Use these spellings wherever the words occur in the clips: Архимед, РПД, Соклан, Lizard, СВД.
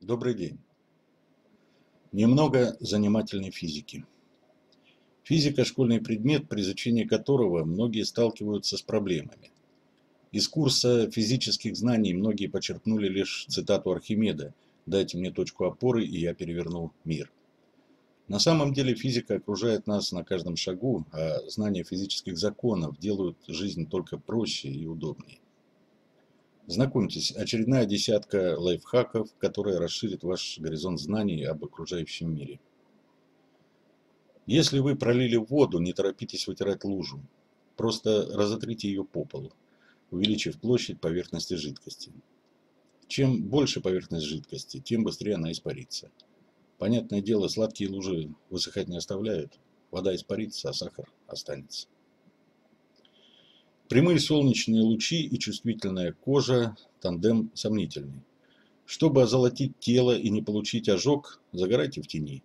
Добрый день. Немного занимательной физики. Физика – школьный предмет, при изучении которого многие сталкиваются с проблемами. Из курса физических знаний многие почерпнули лишь цитату Архимеда «Дайте мне точку опоры, и я переверну мир». На самом деле физика окружает нас на каждом шагу, а знания физических законов делают жизнь только проще и удобнее. Знакомьтесь, очередная десятка лайфхаков, которые расширят ваш горизонт знаний об окружающем мире. Если вы пролили воду, не торопитесь вытирать лужу. Просто разотрите ее по полу, увеличив площадь поверхности жидкости. Чем больше поверхность жидкости, тем быстрее она испарится. Понятное дело, сладкие лужи высыхать не оставляют. Вода испарится, а сахар останется. Прямые солнечные лучи и чувствительная кожа – тандем сомнительный. Чтобы озолотить тело и не получить ожог, загорайте в тени.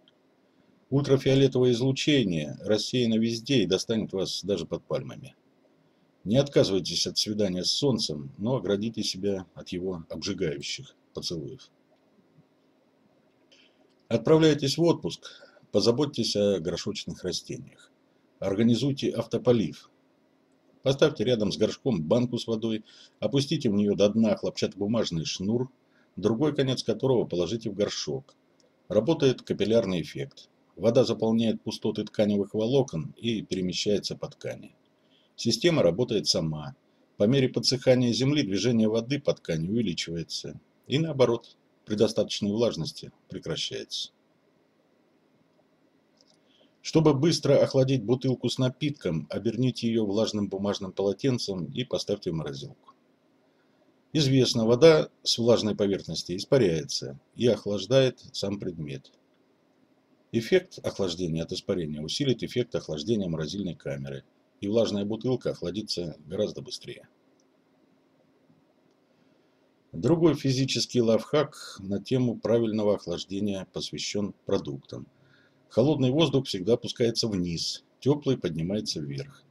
Ультрафиолетовое излучение рассеяно везде и достанет вас даже под пальмами. Не отказывайтесь от свидания с солнцем, но оградите себя от его обжигающих поцелуев. Отправляйтесь в отпуск, позаботьтесь о горшочных растениях. Организуйте автополив. Поставьте рядом с горшком банку с водой, опустите в нее до дна хлопчатобумажный шнур, другой конец которого положите в горшок. Работает капиллярный эффект. Вода заполняет пустоты тканевых волокон и перемещается по ткани. Система работает сама. По мере подсыхания земли движение воды по ткани увеличивается. И наоборот, при достаточной влажности прекращается. Чтобы быстро охладить бутылку с напитком, оберните ее влажным бумажным полотенцем и поставьте в морозилку. Известно, вода с влажной поверхности испаряется и охлаждает сам предмет. Эффект охлаждения от испарения усилит эффект охлаждения морозильной камеры, и влажная бутылка охладится гораздо быстрее. Другой физический лайфхак на тему правильного охлаждения посвящен продуктам. Холодный воздух всегда опускается вниз, теплый поднимается вверх.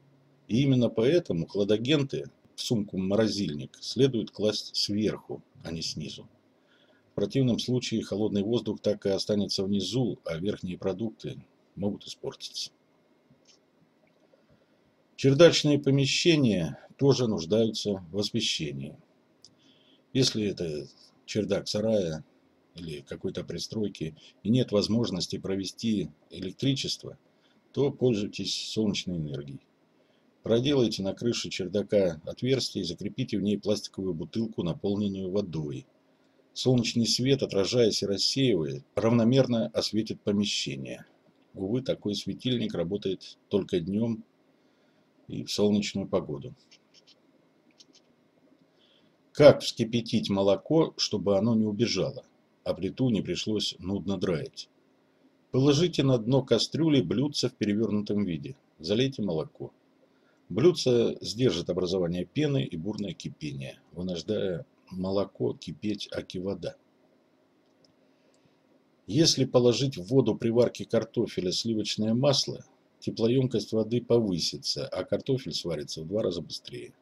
И именно поэтому хладагенты в сумку-морозильник следует класть сверху, а не снизу. В противном случае холодный воздух так и останется внизу, а верхние продукты могут испортиться. Чердачные помещения тоже нуждаются в освещении. Если это чердак сарая или какой-то пристройки и нет возможности провести электричество, то пользуйтесь солнечной энергией. Проделайте на крыше чердака отверстие и закрепите в ней пластиковую бутылку, наполненную водой. Солнечный свет, отражаясь и рассеиваясь, равномерно осветит помещение. Увы, такой светильник работает только днем и в солнечную погоду. Как вскипятить молоко, чтобы оно не убежало, а плиту не пришлось нудно драить? Положите на дно кастрюли блюдце в перевернутом виде. Залейте молоко. Блюдце сдержит образование пены и бурное кипение, вынуждая молоко кипеть аки вода. Если положить в воду при варке картофеля сливочное масло, теплоемкость воды повысится, а картофель сварится в 2 раза быстрее.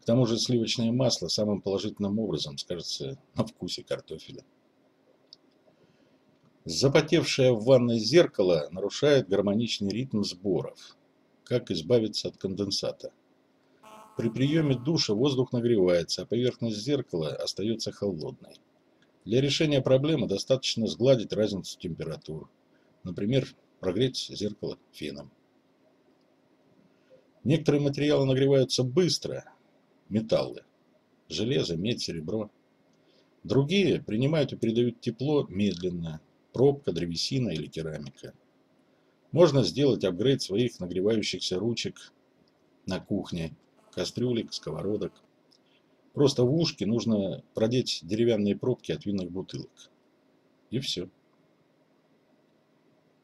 К тому же сливочное масло самым положительным образом скажется на вкусе картофеля. Запотевшее в ванной зеркало нарушает гармоничный ритм сборов. Как избавиться от конденсата? При приеме душа воздух нагревается, а поверхность зеркала остается холодной. Для решения проблемы достаточно сгладить разницу температур. Например, прогреть зеркало феном. Некоторые материалы нагреваются быстро. Металлы. Железо, медь, серебро. Другие принимают и передают тепло медленно. Пробка, древесина или керамика. Можно сделать апгрейд своих нагревающихся ручек на кухне, кастрюлек, сковородок. Просто в ушки нужно продеть деревянные пробки от винных бутылок. И все.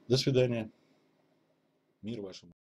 До свидания. Мир вашему.